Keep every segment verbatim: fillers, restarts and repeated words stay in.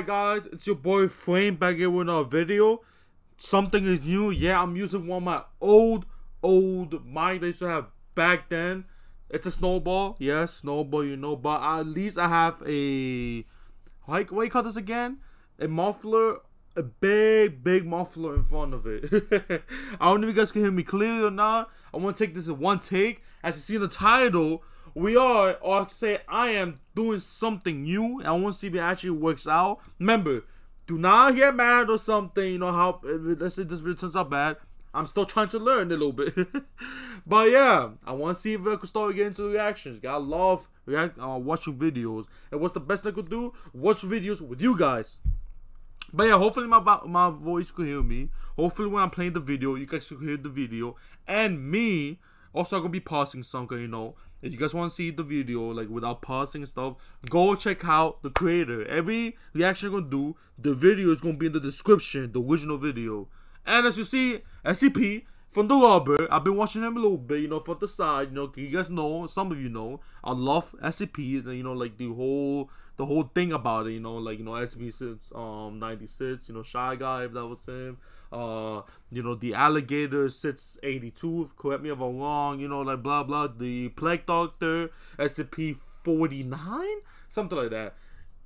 Hi guys, it's your boy Flame back here with another video. Something is new. Yeah, I'm using one of my old, old mic they used to have back then. It's a snowball. Yeah, snowball, you know. But at least I have a... Like, what do you call this again? A muffler. A big, big muffler in front of it. I don't know if you guys can hear me clearly or not. I want to take this in one take. As you see in the title... We are, or say I am, doing something new, and I want to see if it actually works out. Remember, do not get mad or something, you know, how, let's say this video turns out bad. I'm still trying to learn a little bit. But yeah, I want to see if I could start getting into reactions. I love react, uh, watching videos, and what's the best I could do? Watch videos with you guys. But yeah, hopefully my, my voice could hear me. Hopefully when I'm playing the video, you guys could hear the video, and me. Also, I'm going to be pausing some, you know. If you guys want to see the video, like, without pausing and stuff, go check out the creator. Every reaction you're going to do, the video is going to be in the description, the original video. And as you see, S C P from the Robber, I've been watching him a little bit, you know, from the side. You know, you guys know, some of you know, I love S C Ps, and, you know, like, the whole the whole thing about it, you know, like, you know, S C P six ninety-six, you know, Shy Guy, if that was him. Uh, you know, the alligator six eighty-two, correct me if I'm wrong, you know, like, blah, blah, the plague doctor, S C P forty-nine, something like that.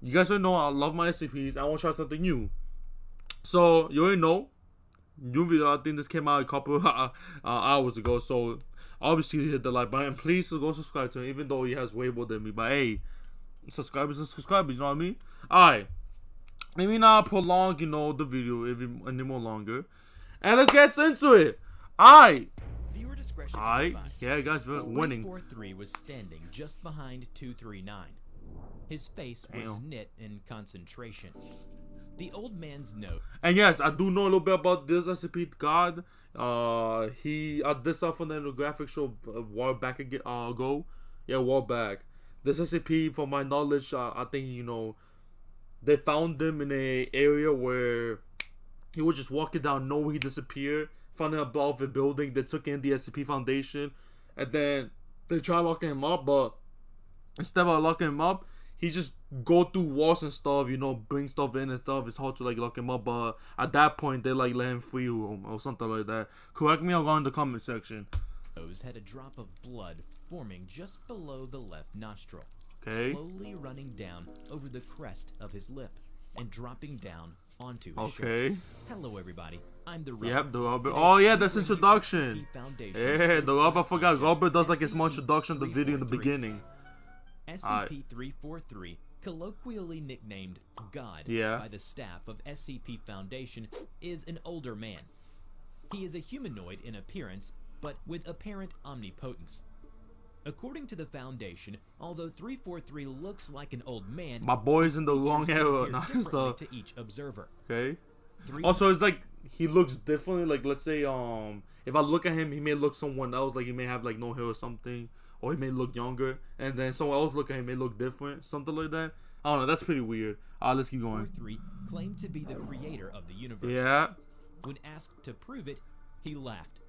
You guys already know I love my S C Ps. I want to try something new. So, you already know, new video, I think this came out a couple of uh, hours ago, so obviously hit the like button. Please go subscribe to him, even though he has way more than me, but hey, subscribers and subscribers, you know what I mean? Alright. Let me not prolong, you know, the video even any more longer. And let's get into it. Alright. Viewer discretion. Alright. Yeah, guys, winning. four three was standing just behind two three nine. His face Damn. was knit in concentration. The old man's note. And yes, I do know a little bit about this S C P god. Uh, he I did stuff on the ethnographic show a while back again, uh, ago. Yeah, a while back. This S C P, from my knowledge, uh, I think, you know, they found him in a area where he was just walking down, nowhere, he disappeared. Found him above a building. They took in the S C P Foundation, and then they tried locking him up, but instead of locking him up, he just go through walls and stuff, you know, bring stuff in and stuff. It's hard to, like, lock him up, but at that point, they, like, let him free roam or something like that. Correct me if I'm wrong in the comment section. Those had a drop of blood forming just below the left nostril. Okay. Slowly running down over the crest of his lip and dropping down onto his okay. shirt. Hello, everybody. I'm the Robber. Yep, the Robber. Oh, yeah, that's introduction. Hey, the Robber, I forgot. Robber does like a small introduction of the video in the beginning. S C P three forty-three, colloquially nicknamed God yeah. by the staff of S C P Foundation, is an older man. He is a humanoid in appearance, but with apparent omnipotence. According to the Foundation, although three forty-three looks like an old man, my boy's in the wrong era now, so to each observer. Okay. Also, it's like he looks differently. Like, let's say, um, if I look at him, he may look someone else. Like, he may have like no hair or something, or he may look younger, and then someone else look at him may look different, something like that. I don't know. That's pretty weird. All right, let's keep going. three forty-three claimed to be the creator of the universe. Yeah. When asked to prove it, he laughed.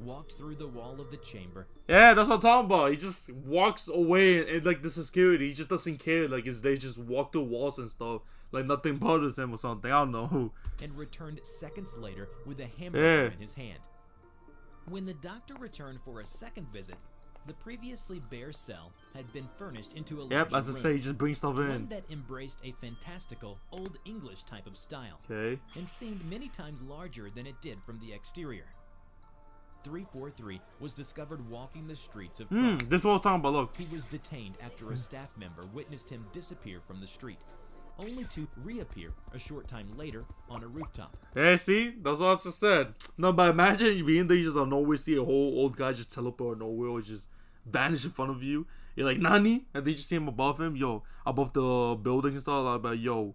Walked through the wall of the chamber. Yeah, that's what I'm talking about. He just walks away, and, and like the security, he just doesn't care. Like, it's, they just walk through walls and stuff, like nothing bothers him or something. I don't know who. And returned seconds later with a hammer yeah. in his hand. When the doctor returned for a second visit, the previously bare cell had been furnished into a yep. As I room, say, he just brings stuff in. One that embraced a fantastical old English type of style. Okay. And seemed many times larger than it did from the exterior. three forty-three was discovered walking the streets of mm, this was talking about look. He was detained after a staff member witnessed him disappear from the street, only to reappear a short time later on a rooftop. Hey, see? That's what I just said. No, but imagine you being there, you just out of nowhere see a whole old guy just teleport out of nowhere or just vanish in front of you. You're like, Nani? And they just see him above him, yo, above the building and stuff, like, yo,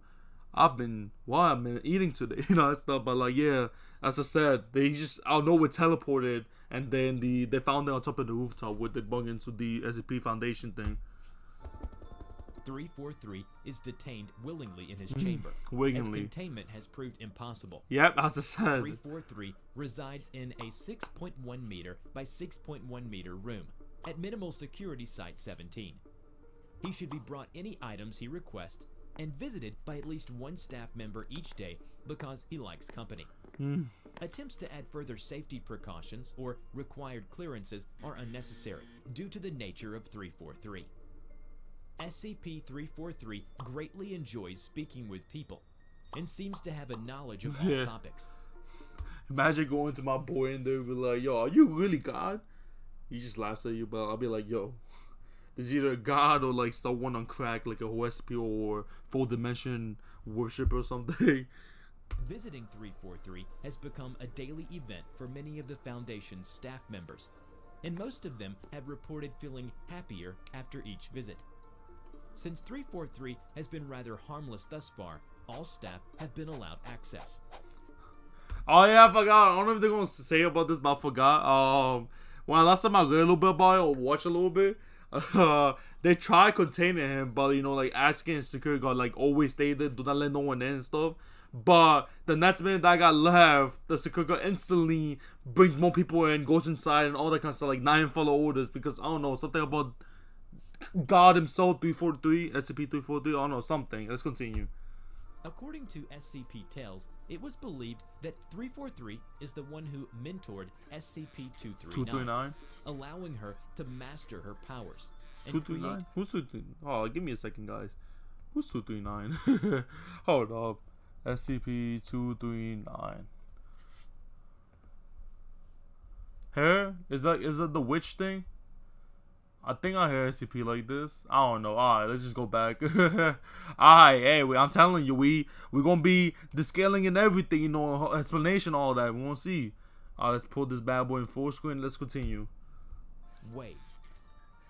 I've been, well, I've been eating today, you know, that stuff, but like, yeah, as I said, they just, I don't know, were teleported, and then the, they found it on top of the rooftop where they bung into the S C P Foundation thing. three forty-three is detained willingly in his chamber, as containment has proved impossible. Yep, as I said. three forty-three resides in a six point one meter by six point one meter room, at minimal security site seventeen. He should be brought any items he requests, and visited by at least one staff member each day because he likes company. Mm. Attempts to add further safety precautions or required clearances are unnecessary due to the nature of three forty-three. S C P three forty-three greatly enjoys speaking with people and seems to have a knowledge of all yeah. topics. Imagine going to my boy and they'll be like, yo, are you really God? He just laughs at you, but I'll be like, yo, there's either a God or like someone on crack, like a O S P or full dimension worship or something. Visiting three forty-three has become a daily event for many of the Foundation's staff members, and most of them have reported feeling happier after each visit. Since three forty-three has been rather harmless thus far, all staff have been allowed access. Oh yeah, I forgot. I don't know if they're gonna say about this, but I forgot. Um, when I last time I read a little bit about it or watched a little bit, uh, they tried containing him, but you know, like asking his security guard, like always stay there, do not let no one in and stuff. But the next minute that I got left, the security guard instantly brings more people in, goes inside, and all that kind of stuff, like nine follow orders, because I don't know, something about God himself, three forty-three, S C P three forty-three, I don't know, something. Let's continue. According to S C P Tales, it was believed that three forty-three is the one who mentored S C P two thirty-nine, allowing her to master her powers. two thirty-nine? Who's two thirty-nine? Oh, give me a second, guys. Who's two thirty-nine? Hold up. S C P two thirty-nine. Her? Is that is that the witch thing? I think I hear S C P like this. I don't know. Alright, let's just go back. Alright, hey, I'm telling you, we we're gonna be descaling and everything, you know, explanation, all that. We're gonna see. Alright, let's pull this bad boy in full screen. Let's continue. Ways.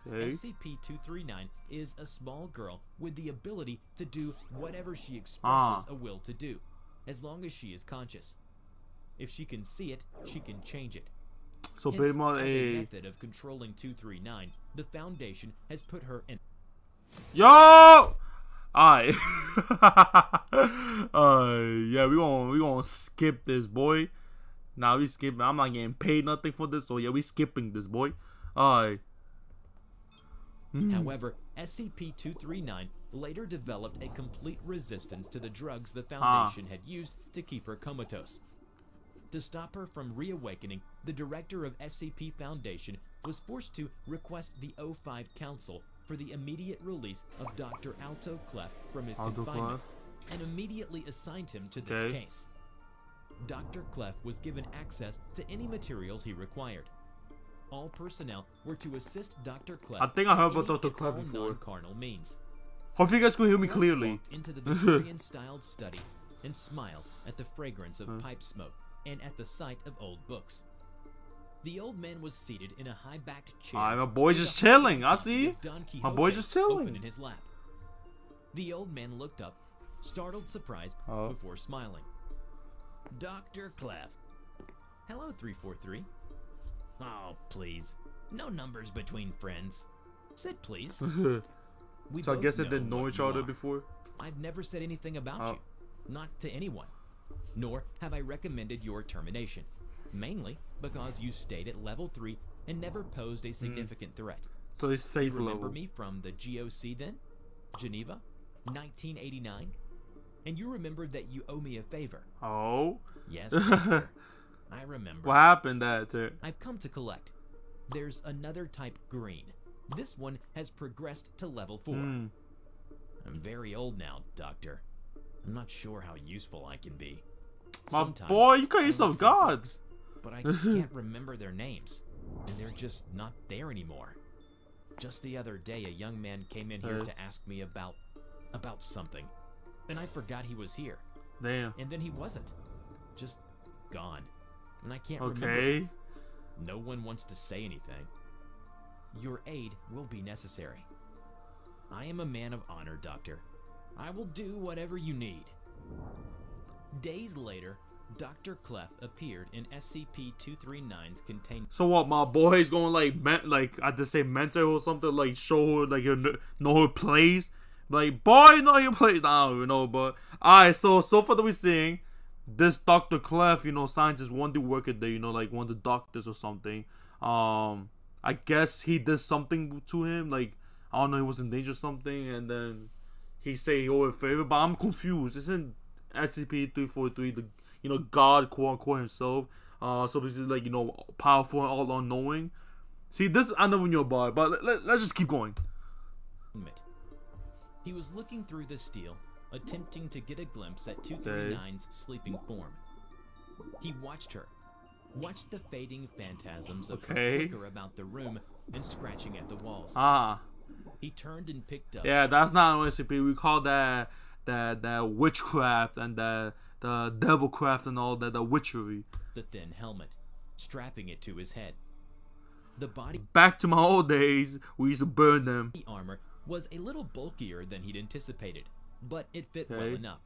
Hey. S C P two thirty-nine is a small girl with the ability to do whatever she expresses ah. a will to do, as long as she is conscious. If she can see it, she can change it. So Hence, as a method of controlling two thirty-nine, the Foundation has put her in. Yo, alright. uh, yeah, we gonna we gonna skip this, boy. Now nah, we skipping. I'm not getting paid nothing for this, so yeah, we skipping this, boy. Alright. Mm. However, S C P two thirty-nine later developed a complete resistance to the drugs the Foundation ah. had used to keep her comatose. To stop her from reawakening, the director of S C P Foundation was forced to request the O five Council for the immediate release of Doctor Alto Clef from his Alto confinement Clef. and immediately assigned him to this okay. case. Doctor Clef was given access to any materials he required. All personnel were to assist Doctor Clef. I think I heard about Doctor Clef before. Non-carnal means. Hopefully you guys can hear me Clef clearly. Walked into the Victorian-styled study and smiled at the fragrance of hmm. pipe smoke and at the sight of old books. The old man was seated in a high-backed chair. Right, my boy's just chilling. I see. My boy's just chilling. In his lap. The old man looked up, startled, surprised, oh. before smiling. Doctor Clef. Hello, three forty-three. Oh, please. No numbers between friends. Sit, please. we so I guess they didn't know each other before? I've never said anything about oh. you. Not to anyone. Nor have I recommended your termination, mainly because you stayed at level three and never posed a significant mm. threat. So it's safe level. Remember me from the G O C then? Geneva, nineteen eighty-nine? And you remembered that you owe me a favor. Oh? Yes, I remember. What happened that to I've come to collect. There's another type green. This one has progressed to level four. Mm. I'm very old now, Doctor. I'm not sure how useful I can be. My Sometimes boy, you got yourself gods. But I can't remember their names, and they're just not there anymore. Just the other day, a young man came in here hey. to ask me about about something, and I forgot he was here. Damn. And then he wasn't. Just gone. And I can't okay. remember. No one wants to say anything. Your aid will be necessary. I am a man of honor, Doctor. I will do whatever you need. Days later, Doctor Clef appeared in S C P two thirty-nine's containment. So what, my boy's gonna like, men like I just say mentor or something, like show her, like you know her place, like boy, know your place. I don't even know, but alright. So so far that we're seeing, this Doctor Clef, you know, scientist one to work at there, you know, like one of the doctors or something. Um, I guess he did something to him, like I don't know, he was in danger or something, and then. He say, "Oh, if favor," but I'm confused. Isn't S C P three forty-three the, you know, God, quote unquote, himself? Uh, so this is like, you know, powerful and all unknowing. See, this I know when you're bad, but let, let, let's just keep going. He was looking through the steel, attempting to get a glimpse at two thirty-nine's sleeping form. He watched her, watched the fading phantasms of okay. her flicker about the room and scratching at the walls. Ah. He turned and picked up. Yeah, that's not an S C P. We call that that that witchcraft and the the devilcraft and all that, the witchery. The thin helmet, strapping it to his head. The body. Back to my old days, we used to burn them. The armor was a little bulkier than he'd anticipated, but it fit okay. well enough.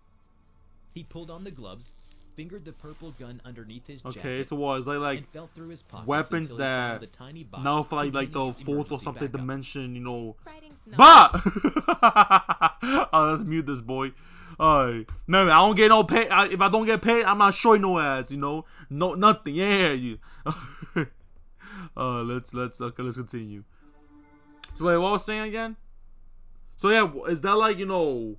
He pulled on the gloves, fingered the purple gun underneath his jacket. Okay, so what? It's like like felt through his weapons that now for like like the fourth or something backup. dimension, you know. But oh, let's mute this boy. Alright, man, I don't get no pay. I, if I don't get paid, I'm not showing no ass, you know, no nothing. Yeah, you. uh, let's let's okay, let's continue. So wait, what I was saying again? So yeah, is that like, you know,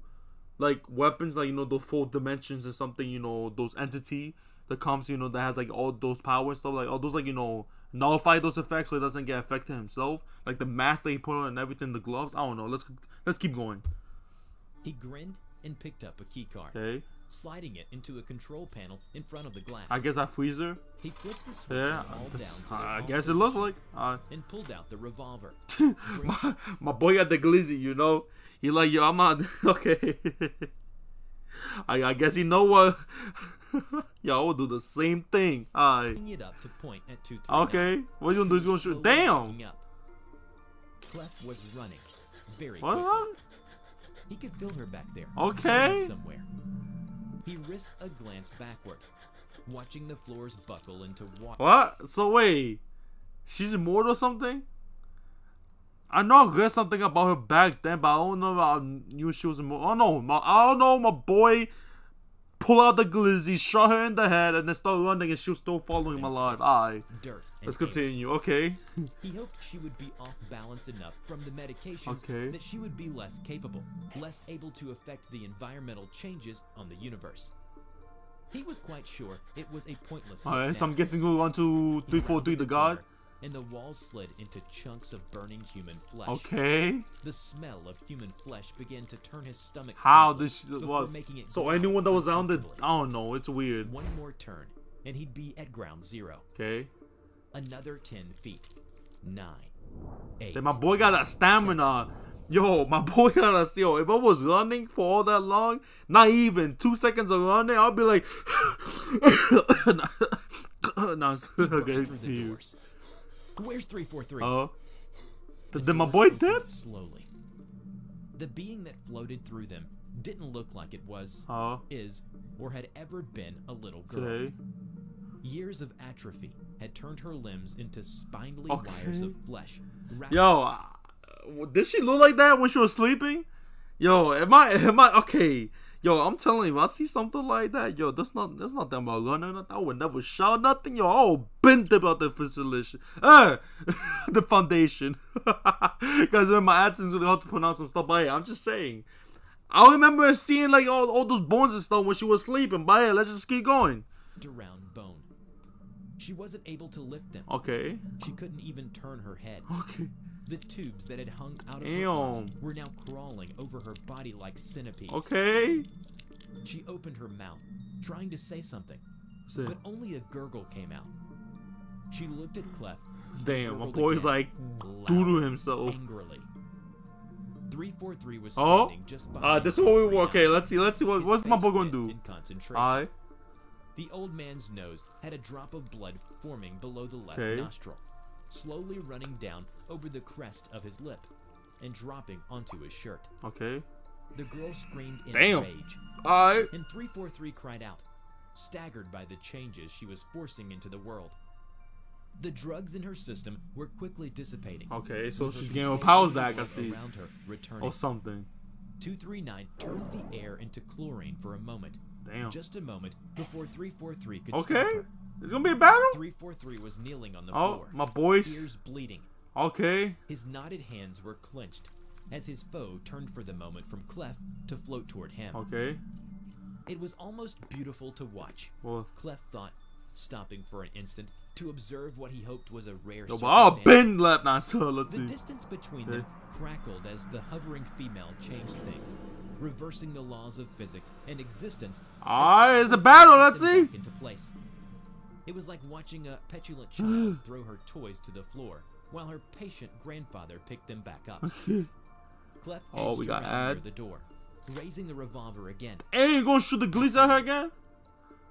like weapons, like, you know, the four dimensions or something, you know, those entity that comes, you know, that has like all those powers and stuff, like all those, like, you know, nullify those effects so it doesn't get affected himself, like the mask that he put on and everything, the gloves. I don't know. Let's let's keep going. He grinned and picked up a key card, okay. sliding it into a control panel in front of the glass. I guess that freezer. He flipped the switches yeah, all down to I guess it looks like. Uh, and pulled out the revolver. my, my boy got the glizzy, you know. He like, yo, I'm out. okay. I, I guess he know what. yo, I will do the same thing. All right. It up to point at two, three, okay. Nine. What you gonna do? You gonna shoot? Damn. Clef was running very what? quickly. He could feel her back there. Okay. Somewhere. He risked a glance backward, watching the floors buckle into water. What? So wait, she's immortal or something? I know I read something about her back then, but I don't know if I knew she was immortal. Oh no, my, I don't know, my boy pull out the glizzy, shot her in the head, and then start running, and she was still following my life. Alright, let's continue. Okay. He hoped she would be off balance enough from the medications okay. that she would be less capable, less able to affect the environmental changes on the universe. He was quite sure it was a pointless. Alright, so I'm guessing we'll run to three forty-three, the god. And the walls slid into chunks of burning human flesh. Okay. The smell of human flesh began to turn his stomach. How this was making it so anyone that was on the I don't know, it's weird. One more turn, and he'd be at ground zero. Okay. Another ten feet. Nine. Eight. Then my boy got that stamina. Seven. Yo, my boy got us. Yo, if I was running for all that long, not even two seconds of running, I'll be like, no, it's okay. Where's three forty-three? Oh, did my boy dip? Slowly, the being that floated through them didn't look like it was, uh, is, or had ever been a little girl. Okay. Years of atrophy had turned her limbs into spindly okay. wires of flesh. Yo, uh, did she look like that when she was sleeping? Yo, am I? Am I okay? Yo, I'm telling you, if I see something like that, yo, that's not that's not that about running. I would never shout nothing, yo. I'll bend about the facilitation, uh, the foundation. Guys, when my accent's really hard to pronounce some stuff, but hey, I'm just saying. I remember seeing like all all those bones and stuff when she was sleeping. But hey, let's just keep going. Round bone. She wasn't able to lift them. Okay. She couldn't even turn her head. Okay. The tubes that had hung out of Damn. her arms were now crawling over her body like centipedes. Okay. She opened her mouth, trying to say something, Sit. but only a gurgle came out. She looked at Clef. Damn, my boy's again, like doodle himself. Angrily. three forty-three was standing oh? just by. Uh, this is what we were. Okay, let's see. Let's see what. What's my boy gonna do? I. The old man's nose had a drop of blood forming below the left okay. nostril, slowly running down over the crest of his lip and dropping onto his shirt. Okay. The girl screamed in Damn. rage. I... And three forty-three cried out, staggered by the changes she was forcing into the world. The drugs in her system were quickly dissipating. Okay, so she's getting her powers back, I see. Around her, returning. Or something. two thirty-nine turned the air into chlorine for a moment. Damn. Just a moment before three forty-three could okay. stop her. It's gonna be a battle. three forty-three was kneeling on the oh, floor. Oh, my boys. Ears bleeding. Okay. His knotted hands were clenched, as his foe turned for the moment from Clef to float toward him. Okay. It was almost beautiful to watch. Well, Clef thought, stopping for an instant to observe what he hoped was a rare circumstance. The distance between okay. them crackled as the hovering female changed things, reversing the laws of physics and existence. Ah, it's a battle, let's see. Into place. It was like watching a petulant child throw her toys to the floor while her patient grandfather picked them back up. Clef oh, we got ad. Near the door, raising the revolver again. Hey, you gonna shoot the glitz at her again?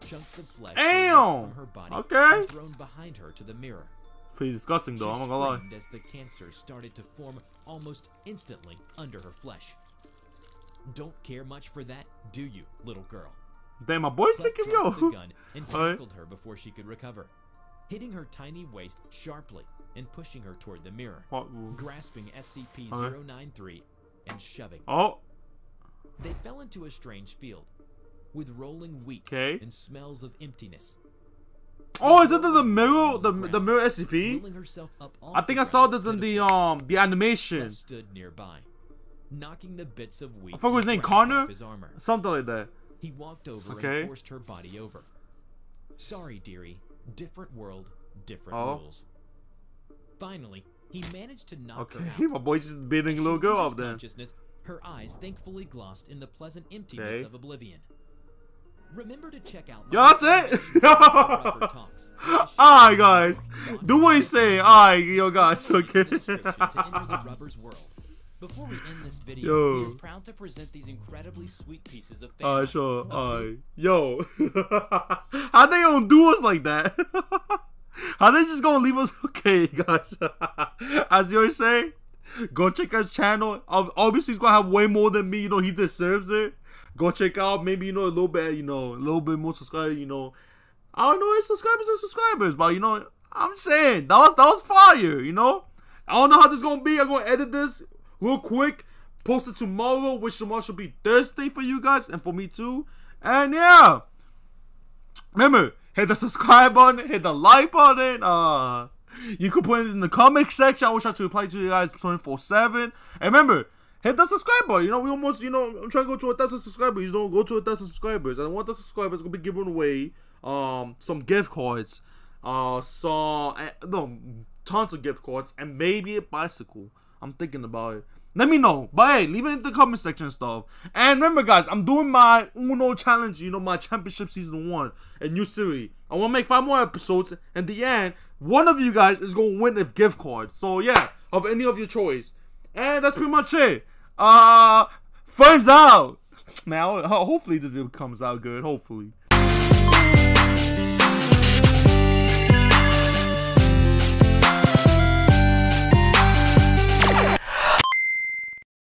Chunks of flesh from her body okay. thrown behind her to the mirror. Pretty disgusting though, she I'm not gonna lie. As the cancer started to form almost instantly under her flesh. Don't care much for that, do you, little girl? Damn, my boy's making yo. The gun and tackled her before she could recover, hitting her tiny waist sharply and pushing her toward the mirror. What? Grasping S C P zero nine three and shoving. Oh. They fell into a strange field with rolling wheat okay. and smells of emptiness. Oh, is that the, the mirror, the the mirror S C P? I think I saw this in the um the animation. Stood nearby, knocking the bits of wheat. I forgot his name, Connor, something like that. He walked over okay. and forced her body over. Sorry, dearie. Different world, different oh. rules. Finally, he managed to knock okay. her out. My boy's just beating a little girl up there. Her eyes thankfully glossed in the pleasant emptiness okay. of oblivion. Remember to check out. Yo, that's it. Alright, guys. Do what you say. Alright, yo, guys. Okay. Before we end this video, yo. We're proud to present these incredibly sweet pieces of. Alright, sure. Alright, yo. How they gonna do us like that? How they just gonna leave us? Okay, guys. As you always say, go check his channel. Obviously, he's gonna have way more than me. You know, he deserves it. Go check out, maybe, you know, a little bit, you know, a little bit more subscribers, you know. I don't know, it's subscribers and subscribers, but, you know, I'm saying, that was, that was fire, you know. I don't know how this is going to be. I'm going to edit this real quick, post it tomorrow, which tomorrow should be Thursday for you guys and for me too. And, yeah. Remember, hit the subscribe button, hit the like button, uh, you can put it in the comment section. I wish I could reply to you guys twenty-four seven. And remember, hit that subscribe button. You know, we almost, you know, I'm trying to go to a thousand subscribers. You don't go to a thousand subscribers. I want the subscribers gonna be giving away um some gift cards, uh, some uh, no tons of gift cards, and maybe a bicycle. I'm thinking about it. Let me know. But hey, leave it in the comment section and stuff. And remember, guys, I'm doing my Uno challenge. You know, my championship season one and new series. I want to make five more episodes. In the end, one of you guys is gonna win a gift card. So yeah, of any of your choice. And that's pretty much it. Uh, firms out. Man, hopefully this video comes out good. Hopefully.